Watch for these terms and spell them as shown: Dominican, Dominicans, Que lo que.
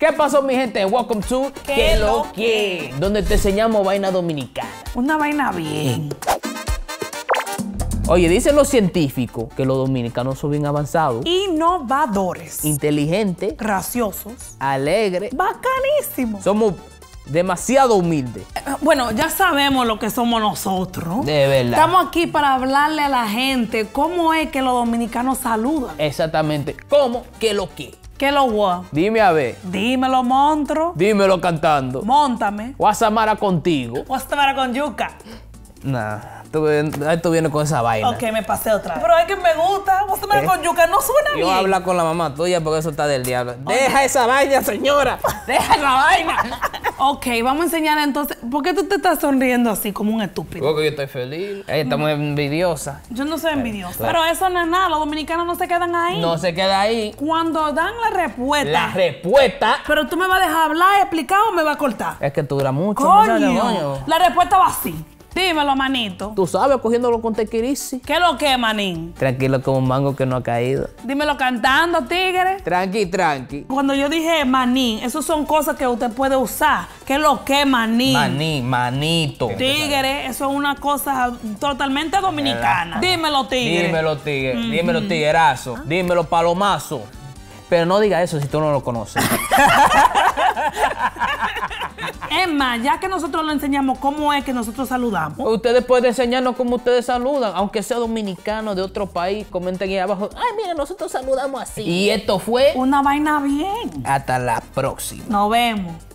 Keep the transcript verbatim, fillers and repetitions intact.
¿Qué pasó, mi gente? Welcome to Que lo que, donde te enseñamos vaina dominicana. Una vaina bien. Oye, dicen los científicos que los dominicanos son bien avanzados. Innovadores. Inteligentes. Graciosos. Alegres. Bacanísimos. Somos demasiado humildes. Bueno, ya sabemos lo que somos nosotros. De verdad. Estamos aquí para hablarle a la gente cómo es que los dominicanos saludan. Exactamente. ¿Cómo? ¿Qué lo que? ¿Qué lo what? Dime a ver. Dímelo, monstruo. Dímelo cantando. Móntame. Guasamara contigo. Guasamara con yuca. Nah, tú, tú vienes con esa vaina. Ok, me pasé otra vez. Pero es que me gusta. Guasamara eh, con yuca no suena yo bien. Yo habla con la mamá tuya porque eso está del diablo. Okay. Deja esa vaina, señora. Deja la vaina. Ok, vamos a enseñar entonces. ¿Por qué tú te estás sonriendo así como un estúpido? Porque yo estoy feliz. Ey, estamos envidiosas. Yo no soy envidiosa. Claro. Pero eso no es nada. Los dominicanos no se quedan ahí. No se quedan ahí. Cuando dan la respuesta. La respuesta. Pero tú me vas a dejar hablar, explicar o me vas a cortar. Es que tú duras mucho. Coño. Muchacho, coño. La respuesta va así. Dímelo, manito. Tú sabes, cogiéndolo con tequirisi. ¿Qué lo que, manín? Tranquilo como un mango que no ha caído. Dímelo cantando, tigre. Tranqui, tranqui. Cuando yo dije manín, esas son cosas que usted puede usar. ¿Qué lo que, manín? Maní, manito. Tigre, eso es una cosa totalmente dominicana. Dímelo, tigre. Dímelo, tigre. Mm-hmm. Dímelo, tiguerazo. ¿Ah? Dímelo, palomazo. Pero no diga eso si tú no lo conoces. Es más, ya que nosotros le enseñamos cómo es que nosotros saludamos. Ustedes pueden enseñarnos cómo ustedes saludan, aunque sea dominicano de otro país. Comenten ahí abajo. Ay, mira, nosotros saludamos así. Y esto fue Una Vaina Bien. Hasta la próxima. Nos vemos.